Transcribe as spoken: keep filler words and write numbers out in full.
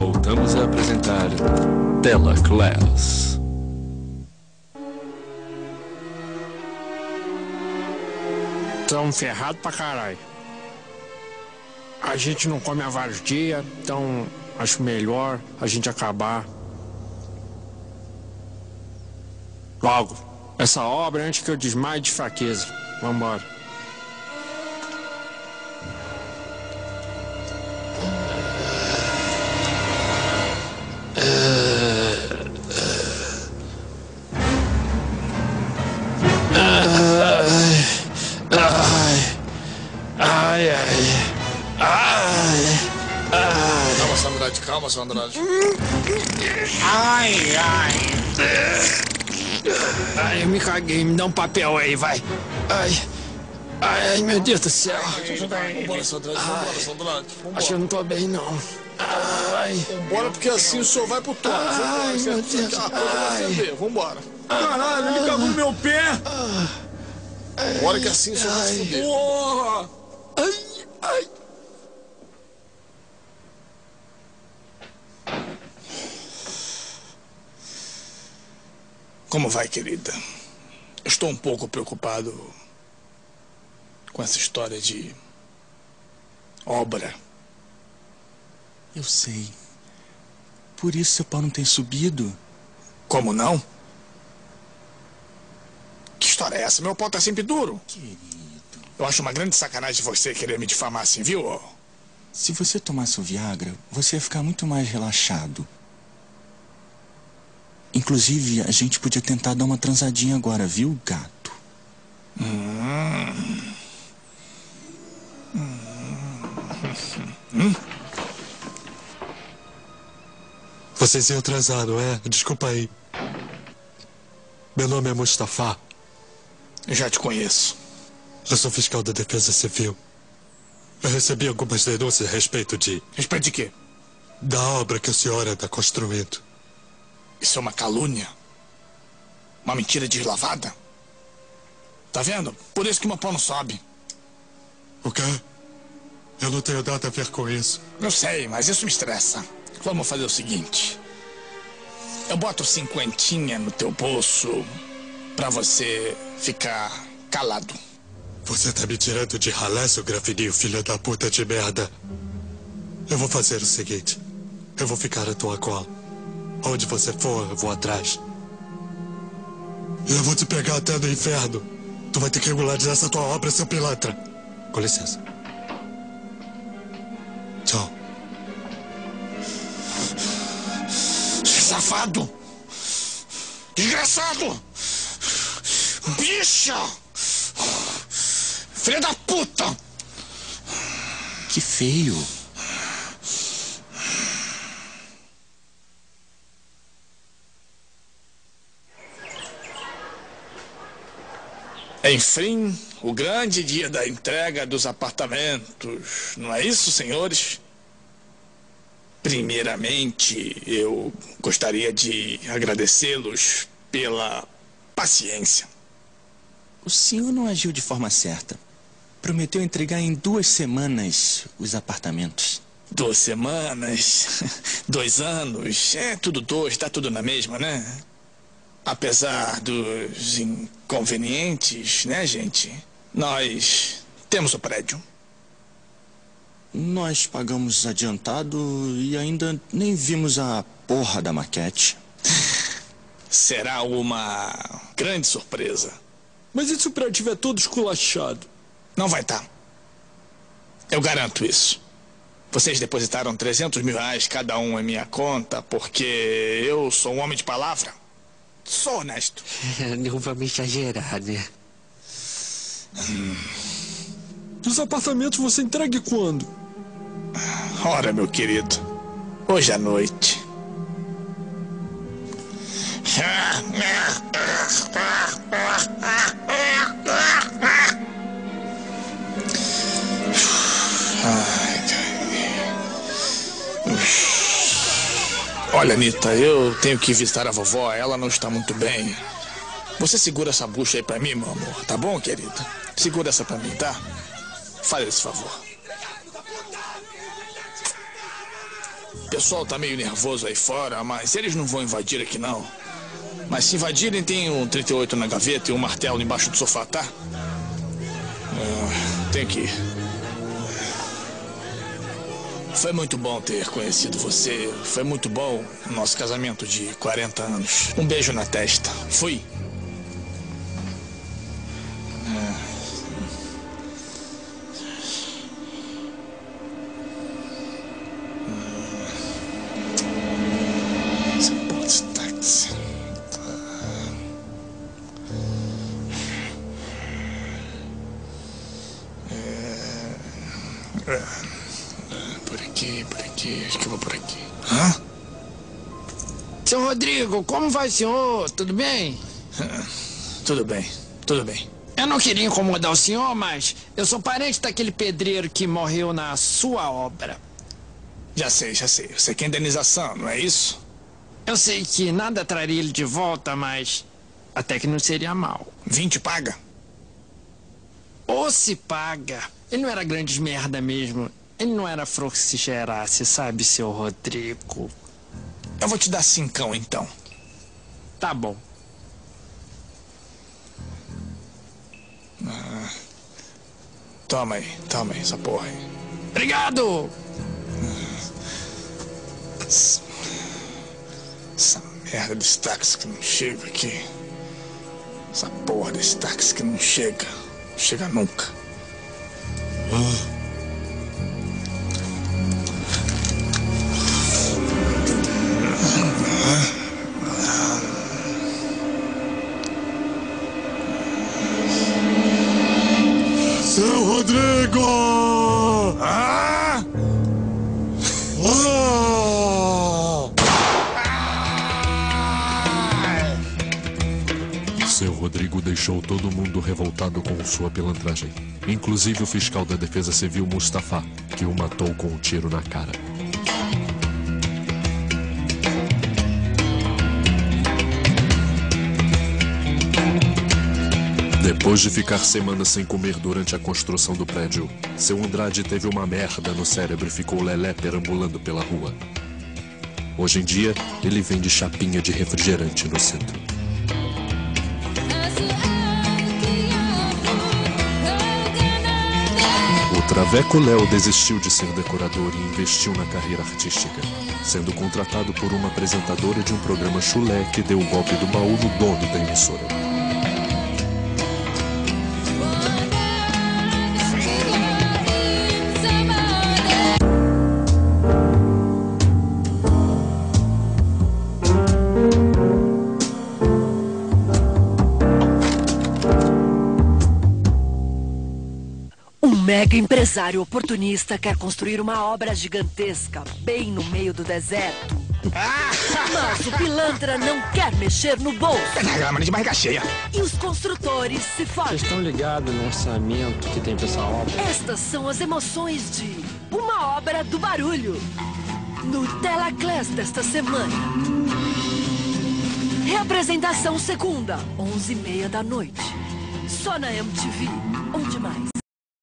Voltamos a apresentar Tela Class. Tão ferrado pra caralho. A gente não come há vários dias, então acho melhor a gente acabar logo essa obra antes que eu desmaie de fraqueza. Vamos embora. Calma, seu Andrade. Ai, ai. Ai, eu me caguei. Me dá um papel aí, vai. Ai, ai, meu Deus do céu. Vambora, seu Andrade. Vambora, seu Andrade. Acho que eu não tô bem, não. Ai. Vambora, porque assim o senhor vai pro topo. Ai, meu Deus. Ai. Vambora. Caralho, ele me cagou no meu pé. Vambora, que assim o senhor vai se fuder. Porra. Ai, ai. Como vai, querida? Estou um pouco preocupado com essa história de obra. Eu sei. Por isso seu pau não tem subido. Como não? Que história é essa? Meu pau tá sempre duro. Querido. Eu acho uma grande sacanagem você querer me difamar assim, viu? Se você tomasse o Viagra, você ia ficar muito mais relaxado. Inclusive, a gente podia tentar dar uma transadinha agora, viu, gato? Hum. Hum. Vocês iam transar, não é? Desculpa aí. Meu nome é Mustafa. Eu já te conheço. Eu sou fiscal da Defesa Civil. Eu recebi algumas denúncias a respeito de... Respeito de quê? Da obra que a senhora está construindo. Isso é uma calúnia. Uma mentira deslavada. Tá vendo? Por isso que meu pau não sobe. O quê? Eu não tenho nada a ver com isso. Não sei, mas isso me estressa. Vamos fazer o seguinte. Eu boto cinquentinha no teu bolso pra você ficar calado. Você tá me tirando de ralé, seu grafininho, filho da puta de merda. Eu vou fazer o seguinte. Eu vou ficar à tua cola. Onde você for, eu vou atrás. Eu vou te pegar até no inferno. Tu vai ter que regularizar essa tua obra, seu pilantra. Com licença. Tchau. Safado! Desgraçado! Bicha! Filha da puta! Que feio. Enfim, o grande dia da entrega dos apartamentos, não é isso, senhores? Primeiramente, eu gostaria de agradecê-los pela paciência. O senhor não agiu de forma certa. Prometeu entregar em duas semanas os apartamentos. Duas semanas? Dois anos? É tudo dois, tá tudo na mesma, né? Apesar dos inconvenientes, né, gente? Nós temos o prédio. Nós pagamos adiantado e ainda nem vimos a porra da maquete. Será uma grande surpresa. Mas e se o prédio estiver todo esculachado? Não vai estar. Eu garanto isso. Vocês depositaram trezentos mil reais cada um em minha conta porque eu sou um homem de palavra. Sou honesto. Não vamos exagerar, né? Hum. Os apartamentos você entregue quando? Ora, meu querido. Hoje à noite. Olha, Anitta, eu tenho que visitar a vovó, ela não está muito bem. Você segura essa bucha aí pra mim, meu amor, tá bom, querida? Segura essa pra mim, tá? Faz esse favor. O pessoal tá meio nervoso aí fora, mas eles não vão invadir aqui não. Mas se invadirem, tem um trinta e oito na gaveta e um martelo embaixo do sofá, tá? Ah, tem que ir. Foi muito bom ter conhecido você. Foi muito bom o nosso casamento de quarenta anos. Um beijo na testa. Fui. Por aqui, por aqui, acho que eu vou por aqui. Hã? Seu Rodrigo, como vai o senhor? Tudo bem? Tudo bem, tudo bem. Eu não queria incomodar o senhor, mas eu sou parente daquele pedreiro que morreu na sua obra. Já sei, já sei. Você quer indenização, não é isso? Eu sei que nada traria ele de volta, mas até que não seria mal. vinte paga? Ou se paga. Ele não era grande merda mesmo. Ele não era flor que se cheirasse, sabe, seu Rodrigo? Eu vou te dar cincão, então. Tá bom. Ah, toma aí, toma aí, essa porra aí. Obrigado! Ah, essa, essa merda desse táxi que não chega aqui. Essa porra desse táxi que não chega. Não chega nunca. Ah. Seu Rodrigo! Ah! Oh! Ah! Seu Rodrigo deixou todo mundo revoltado com sua pilantragem, inclusive o fiscal da Defesa Civil, Mustafa, que o matou com um tiro na cara. Depois de ficar semanas sem comer durante a construção do prédio, seu Andrade teve uma merda no cérebro e ficou lelé perambulando pela rua. Hoje em dia, ele vende chapinha de refrigerante no centro. O Traveco Léo desistiu de ser decorador e investiu na carreira artística, sendo contratado por uma apresentadora de um programa chulé que deu o golpe do baú no dono da emissora. Mega empresário oportunista quer construir uma obra gigantesca, bem no meio do deserto. Mas o pilantra não quer mexer no bolso. Reclamando de barriga cheia. E os construtores se fogem. Vocês estão ligados no orçamento que tem pra essa obra? Estas são as emoções de Uma Obra do Barulho, no Tela Class desta semana. Reapresentação segunda, onze e meia da noite. Só na M T V. Onde mais?